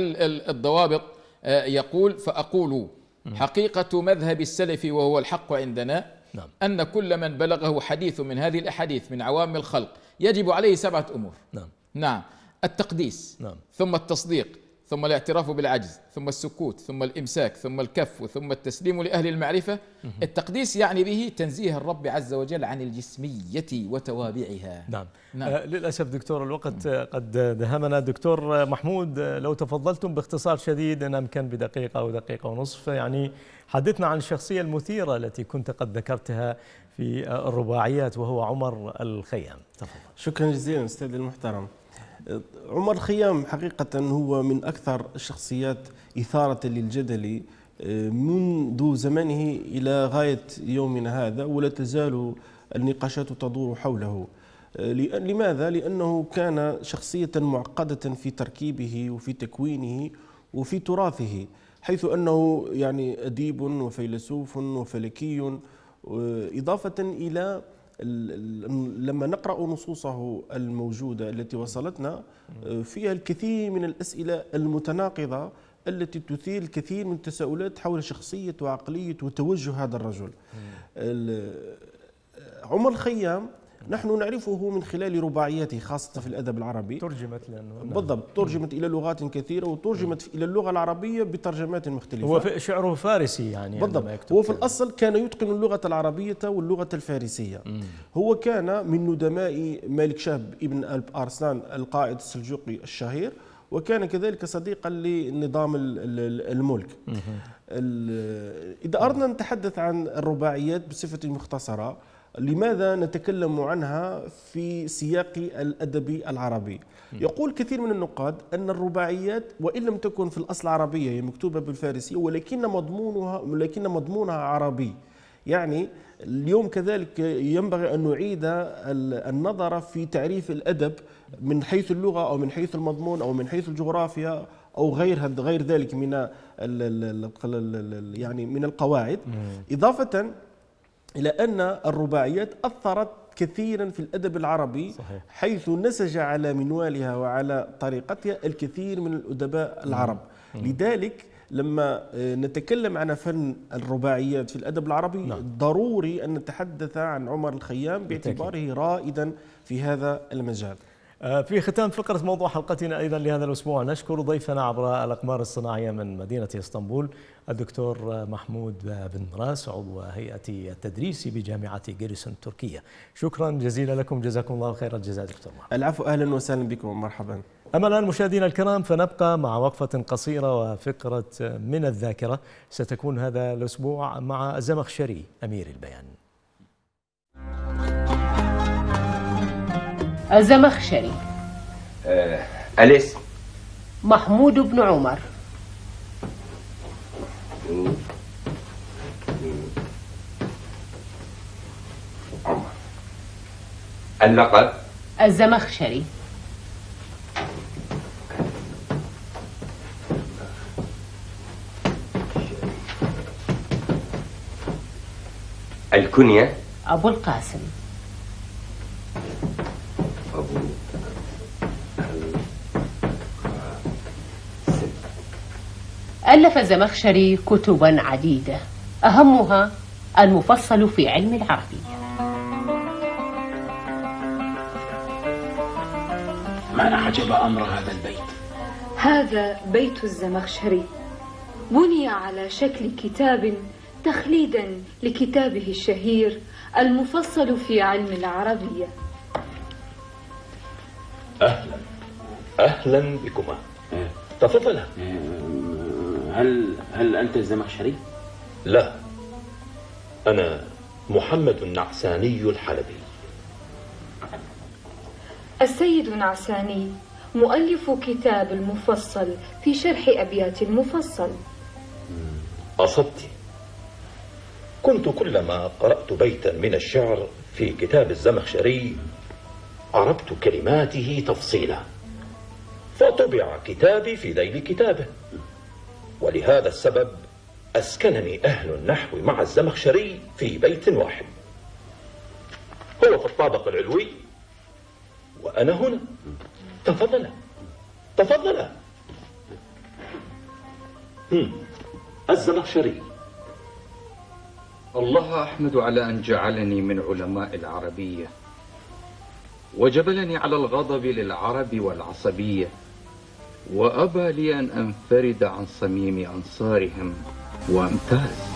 الضوابط آه يقول: فأقول حقيقة مذهب السلف وهو الحق عندنا، نعم، أن كل من بلغه حديث من هذه الأحاديث من عوام الخلق يجب عليه سبعة أمور. نعم. نعم، التقديس، نعم، ثم التصديق، ثم الاعتراف بالعجز، ثم السكوت، ثم الإمساك، ثم الكف، ثم التسليم لأهل المعرفة. التقديس يعني به تنزيه الرب عز وجل عن الجسمية وتوابعها. نعم. نعم. آه للأسف دكتور الوقت نعم. قد دهمنا. دكتور محمود، لو تفضلتم باختصار شديد إن أمكن بدقيقة أو دقيقة ونصف، يعني حدثنا عن الشخصية المثيرة التي كنت قد ذكرتها في الرباعيات وهو عمر الخيام. تفضل. شكرا جزيلا أستاذ المحترم. عمر الخيام حقيقة هو من أكثر الشخصيات إثارة للجدل منذ زمنه إلى غاية يومنا هذا، ولا تزال النقاشات تدور حوله. لماذا؟ لأنه كان شخصية معقدة في تركيبه وفي تكوينه وفي تراثه، حيث أنه يعني أديب وفيلسوف وفلكي، إضافة إلى لما نقرأ نصوصه الموجودة التي وصلتنا فيها الكثير من الأسئلة المتناقضة التي تثير الكثير من التساؤلات حول شخصية وعقلية وتوجه هذا الرجل. عمر الخيام نحن نعرفه من خلال رباعياته خاصة في الأدب العربي، ترجمت لأنه بالضبط ترجمت إلى لغات كثيرة وترجمت إلى اللغة العربية بترجمات مختلفة. هو شعره فارسي يعني بالضبط، هو في الأصل كان يتقن اللغة العربية واللغة الفارسية. مم. هو كان من ندماء مالك شهب ابن ألب أرسلان القائد السلجوقي الشهير، وكان كذلك صديقا لنظام الملك. مم. إذا أردنا نتحدث عن الرباعيات بصفة مختصرة، لماذا نتكلم عنها في سياق الأدبي العربي؟ يقول كثير من النقاد أن الرباعيات وإن لم تكن في الأصل عربية، هي مكتوبة بالفارسية، ولكن مضمونها ولكن مضمونها عربي. يعني اليوم كذلك ينبغي أن نعيد النظر في تعريف الأدب من حيث اللغة أو من حيث المضمون أو من حيث الجغرافيا أو غير غير ذلك من يعني من القواعد. إضافة إلى أن الرباعيات أثرت كثيرا في الأدب العربي. صحيح. حيث نسج على منوالها وعلى طريقتها الكثير من الأدباء العرب. مم. لذلك لما نتكلم عن فن الرباعيات في الأدب العربي، نعم، ضروري أن نتحدث عن عمر الخيام باعتباره رائدا في هذا المجال. في ختام فقرة موضوع حلقتنا أيضا لهذا الأسبوع نشكر ضيفنا عبر الأقمار الصناعية من مدينة اسطنبول الدكتور محمود بن راس عضو هيئة التدريس بجامعة غيرسون التركية. شكرا جزيلا لكم، جزاكم الله خير الجزاء دكتور محمود. العفو، أهلا وسهلا بكم ومرحبا. أما الآن مشاهدينا الكرام فنبقى مع وقفة قصيرة وفقرة من الذاكرة، ستكون هذا الأسبوع مع الزمخشري أمير البيان. الزمخشري. آه، الاسم محمود بن عمر. مم. مم. عمر. اللقب الزمخشري. الكنية أبو القاسم. ألف الزمخشري كتبا عديدة، أهمها المفصل في علم العربية. ما أعجب أمر هذا البيت. هذا بيت الزمخشري بني على شكل كتاب تخليدا لكتابه الشهير المفصل في علم العربية. أهلا أهلا بكما، تفضلا. هل هل أنت الزمخشري؟ لا، أنا محمد النعساني الحلبي. السيد النعساني مؤلف كتاب المفصل في شرح أبيات المفصل. أصبت، كنت كلما قرأت بيتا من الشعر في كتاب الزمخشري عربت كلماته تفصيلا، فطبع كتابي في ذيل كتابه، ولهذا السبب أسكنني أهل النحو مع الزمخشري في بيت واحد، هو في الطابق العلوي وأنا هنا. تفضل تفضل. الزمخشري: الله أحمد على أن جعلني من علماء العربية، وجبلني على الغضب للعرب والعصبية، وأبى لي أن أنفرد عن صميم أنصارهم وأمتاز.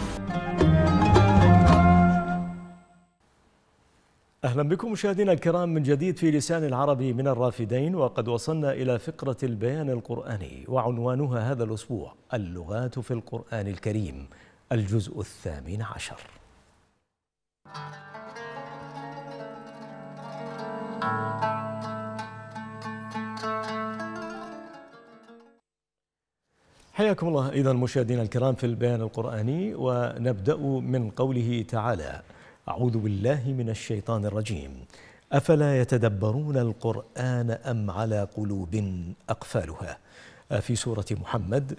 أهلا بكم مشاهدينا الكرام من جديد في لسان العربي من الرافدين، وقد وصلنا إلى فقرة البيان القرآني وعنوانها هذا الأسبوع اللغات في القرآن الكريم، الجزء الثامن عشر. حياكم الله إذا مشاهدينا الكرام في البيان القرآني، ونبدأ من قوله تعالى: أعوذ بالله من الشيطان الرجيم، أفلا يتدبرون القرآن أم على قلوب أقفالها، في سورة محمد.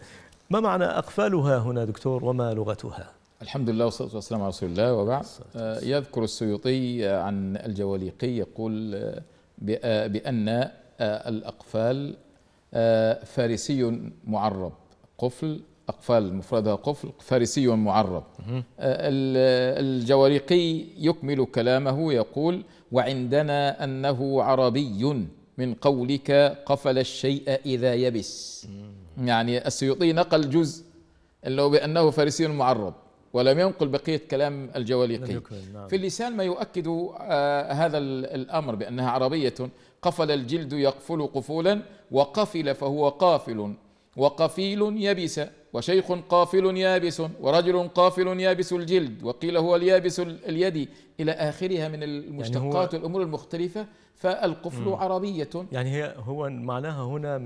ما معنى أقفالها هنا دكتور، وما لغتها؟ الحمد لله والصلاة والسلام على رسول الله وبعد. يذكر السيوطي عن الجواليقي يقول بأن الأقفال فارسي معرب، قفل أقفال مفردها قفل، فارسي معرب. الجواليقي يكمل كلامه يقول: وعندنا أنه عربي من قولك قفل الشيء إذا يبس. يعني السيوطي نقل جزء اللي هو بأنه فارسي معرب ولم ينقل بقية كلام الجواليقي. في اللسان ما يؤكد هذا الأمر بأنها عربية: قفل الجلد يقفل قفولا، وقفل فهو قافل، وقفيل يبس، وشيخ قافل يابس، ورجل قافل يابس الجلد، وقيل هو اليابس اليدي، إلى آخرها من المشتقات يعني والأمور المختلفة. فالقفل مم. عربية، يعني هي هو معناها هنا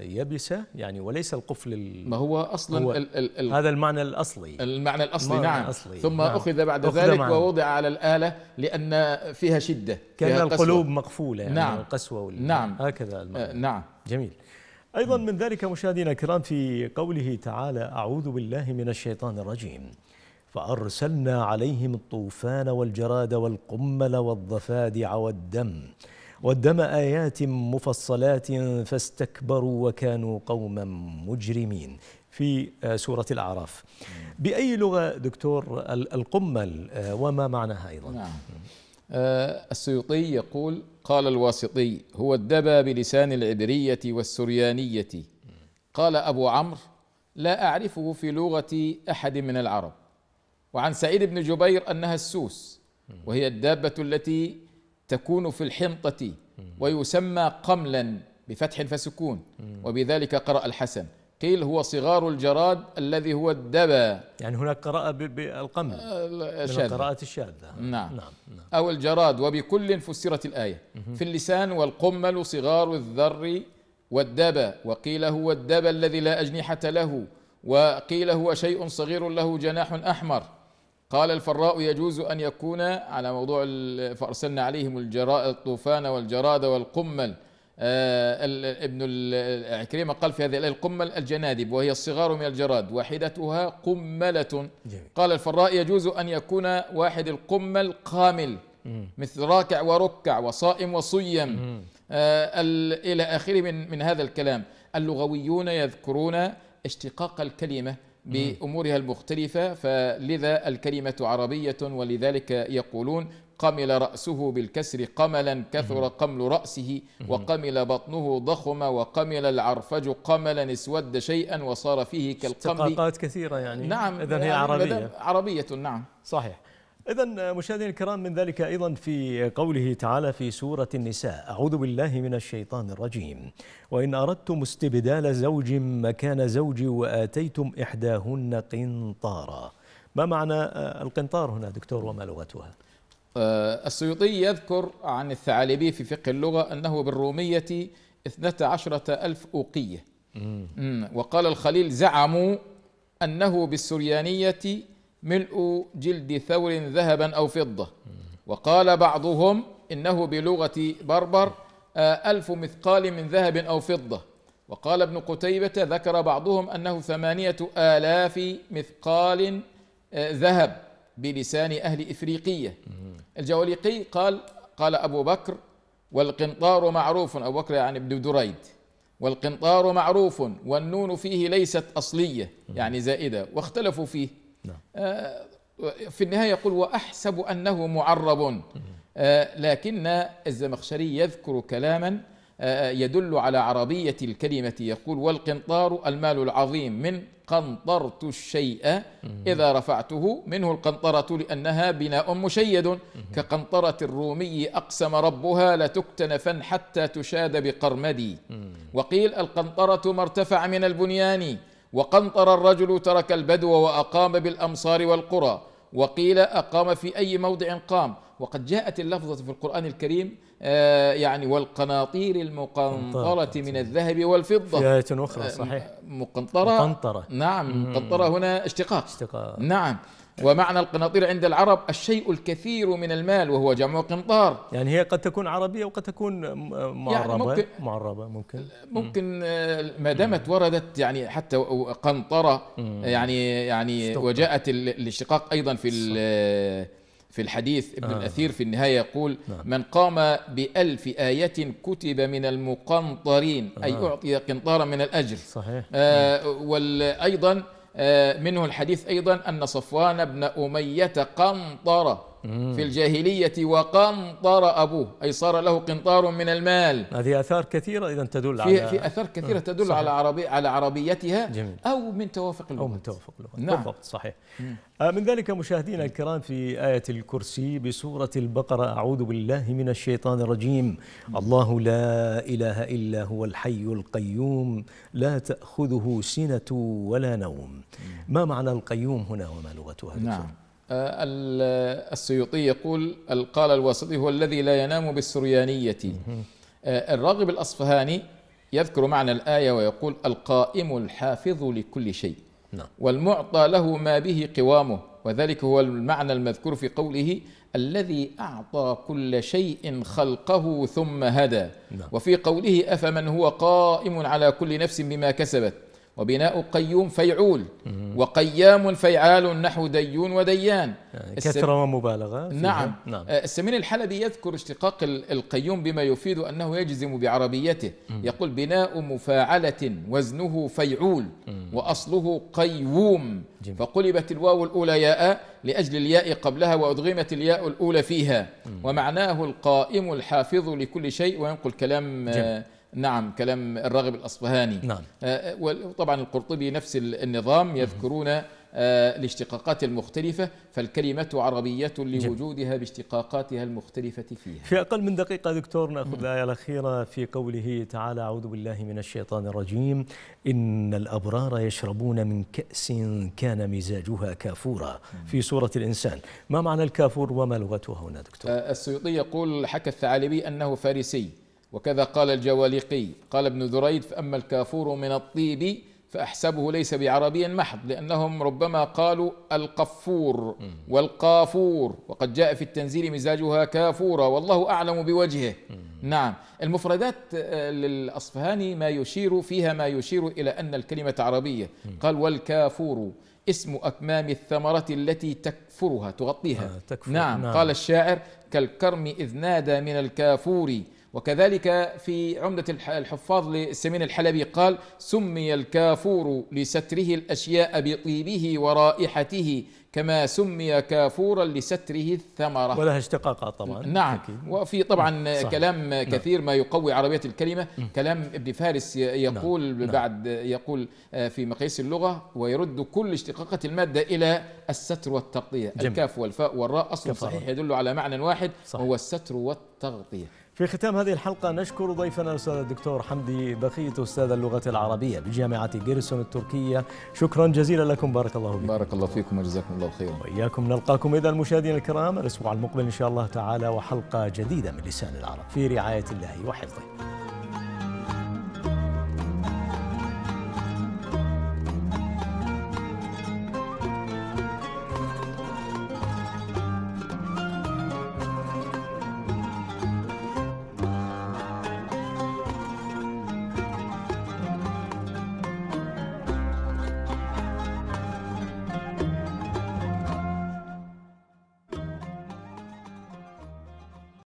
يبسة يعني، وليس القفل ال... ما هو أصلا هو ال ال ال هذا المعنى الأصلي، المعنى الأصلي المعنى نعم الأصلي. ثم نعم. أخذ بعد أخذ ذلك معنى. ووضع على الآلة لأن فيها شدة، كان القلوب مقفولة يعني، نعم القسوة وال... نعم هكذا المعنى. نعم جميل. أيضا من ذلك مشاهدينا الكرام في قوله تعالى: أعوذ بالله من الشيطان الرجيم، فأرسلنا عليهم الطوفان والجراد والقمل والضفادع والدم والدم آيات مفصلات فاستكبروا وكانوا قوما مجرمين، في سورة الأعراف. بأي لغة دكتور القمل، وما معناها أيضا؟ نعم. السيوطي يقول: قال الواسطي: هو الدبى بلسان العبرية والسريانية. قال أبو عمرو: لا أعرفه في لغة أحد من العرب. وعن سعيد بن جبير أنها السوس، وهي الدابة التي تكون في الحنطة، ويسمى قملا بفتح فسكون، وبذلك قرأ الحسن. قيل هو صغار الجراد الذي هو الدبى، يعني هناك قراءة بالقمل من القراءات الشاذة. نعم. نعم. نعم أو الجراد، وبكل فسرت الآية. في اللسان: والقمل صغار الذر والدبى، وقيل هو الدبى الذي لا أجنحة له، وقيل هو شيء صغير له جناح أحمر. قال الفراء: يجوز أن يكون على موضوع فأرسلنا عليهم الطوفان والجراد والقمل. آه ابن العكريمة قال في هذه الآية: القمل الجنادب، وهي الصغار من الجراد، واحدتها قملة. قال الفراء: يجوز أن يكون واحد القمل قامل، مثل راكع وركع وصائم وصيم، آه إلى آخره من, من هذا الكلام. اللغويون يذكرون اشتقاق الكلمة بأمورها المختلفة، فلذا الكلمة عربية، ولذلك يقولون: قمل رأسه بالكسر قملا، كثر قمل رأسه، وقمل بطنه ضخم، وقمل العرفج قملا، اسود شيئا وصار فيه كالقمل. اشتقاقات كثيرة يعني. نعم. إذن هي عربية. عربية نعم. صحيح. إذن مشاهدينا الكرام من ذلك أيضا في قوله تعالى في سورة النساء: أعوذ بالله من الشيطان الرجيم، وإن أردتم استبدال زوج مكان زوج وآتيتم إحداهن قنطارا. ما معنى القنطار هنا دكتور، وما لغتها؟ السيوطي يذكر عن الثعالبي في فقه اللغة أنه بالرومية اثنتا عشرة ألف أوقية. وقال الخليل: زعموا أنه بالسريانية ملء جلد ثور ذهبا أو فضة. وقال بعضهم إنه بلغة بربر ألف مثقال من ذهب أو فضة. وقال ابن قتيبة ذكر بعضهم أنه ثمانية آلاف مثقال ذهب بلسان أهل إفريقية. الجواليقي قال قال أبو بكر والقنطار معروف، أبو بكر يعني ابن دريد، والقنطار معروف والنون فيه ليست أصلية يعني زائدة، واختلفوا فيه. في النهاية يقول وأحسب أنه معرب، لكن الزمخشري يذكر كلاما يدل على عربية الكلمة، يقول والقنطار المال العظيم من قنطرت الشيء إذا رفعته، منه القنطرة لأنها بناء مشيد كقنطرة الرومي أقسم ربها لتكتنفن حتى تشاد بقرمدي. وقيل القنطرة ما ارتفع من البنيان، وقنطر الرجل ترك البدو وأقام بالأمصار والقرى، وقيل أقام في أي موضع قام. وقد جاءت اللفظة في القرآن الكريم آه يعني والقناطير المقنطرة من الذهب والفضة في آية أخرى، صحيح، مقنطرة, مقنطرة نعم، مقنطرة هنا اشتقاق, اشتقاق نعم. ومعنى القناطير عند العرب الشيء الكثير من المال وهو جمع قنطار، يعني هي قد تكون عربية وقد تكون معربة، يعني ممكن معربة ممكن ممكن ما دامت وردت يعني حتى قنطرة يعني يعني وجاءت الاشتقاق أيضا في في الحديث. ابن آه. الأثير في النهاية يقول نعم. من قام بألف آية كتب من المقنطرين آه. أي أعطي قنطارا من الأجر، صحيح. آه وأيضا منه الحديث أيضا أن صفوان بن أمية قنطر في الجاهلية وقنطر أبوه، أي صار له قنطار من المال. هذه آثار كثيرة إذا تدل على في آثار كثيرة تدل صحيح. على عربي على عربيتها جميل. أو من توافق اللغات أو من توافق اللغات نعم. بالضبط صحيح. مم. من ذلك مشاهدينا الكرام في آية الكرسي بسورة البقرة، أعوذ بالله من الشيطان الرجيم، الله لا إله إلا هو الحي القيوم لا تأخذه سنة ولا نوم. ما معنى القيوم هنا وما لغتها؟ نعم. السيوطي يقول قال الواسطي هو الذي لا ينام بالسريانية. الراغب الأصفهاني يذكر معنى الآية ويقول القائم الحافظ لكل شيء والمعطى له ما به قوامه، وذلك هو المعنى المذكور في قوله الذي أعطى كل شيء خلقه ثم هدى، وفي قوله أفمن هو قائم على كل نفس بما كسبت. وبناء قيوم فيعول، وقيام فيعال نحو ديون وديان، يعني كثرة ومبالغة نعم. نعم. السمين الحلبي يذكر اشتقاق القيوم بما يفيد أنه يجزم بعربيته، مم. يقول بناء مفاعلة وزنه فيعول وأصله قيوم، جميل. فقلبت الواو الأولى ياء لأجل الياء قبلها وأدغمت الياء الأولى فيها، مم. ومعناه القائم الحافظ لكل شيء، وينقل كلام جميل. نعم كلام الراغب الأصفهاني نعم. آه وطبعا القرطبي نفس النظام يذكرون آه الاشتقاقات المختلفة، فالكلمة عربية لوجودها باشتقاقاتها المختلفة فيها. في أقل من دقيقة دكتور نأخذ الآية الأخيرة في قوله تعالى أعوذ بالله من الشيطان الرجيم، إن الأبرار يشربون من كأس كان مزاجها كافورا، في سورة الإنسان. ما معنى الكافور وما لغتها هنا دكتور؟ آه السيوطي يقول حكى الثعالبي أنه فارسي، وكذا قال الجواليقي. قال ابن دريد فأما الكافور من الطيب فأحسبه ليس بعربي محض، لأنهم ربما قالوا القفور والقافور، وقد جاء في التنزيل مزاجها كافورا والله أعلم بوجهه نعم. المفردات للأصفهاني ما يشير فيها ما يشير إلى أن الكلمة عربية. قال والكافور اسم أكمام الثمرة التي تكفرها تغطيها آه تكفر. نعم. نعم قال الشاعر كالكرم إذ نادى من الكافور. وكذلك في عمدة الحفاظ للسمين الحلبي قال سمي الكافور لستره الأشياء بطيبه ورائحته كما سمي كافورا لستره الثمرة، ولها اشتقاقات طبعا نعم أكيد. وفي طبعا صحيح. كلام كثير نعم. ما يقوي عربية الكلمة. كلام ابن فارس يقول نعم. بعد يقول في مقياس اللغة ويرد كل اشتقاقة المادة إلى الستر والتغطية. الكاف والفاء والراء أصل صحيح يدل على معنى واحد وهو الستر والتغطية. في ختام هذه الحلقة نشكر ضيفنا الأستاذ الدكتور حمدي بخيت أستاذ اللغة العربية بجامعة غيرسون التركية، شكرا جزيلا لكم، بارك الله فيكم. بارك الله فيكم وجزاكم الله خيرا. وإياكم نلقاكم إذا المشاهدين الكرام الأسبوع المقبل إن شاء الله تعالى وحلقة جديدة من لسان العرب في رعاية الله وحفظه.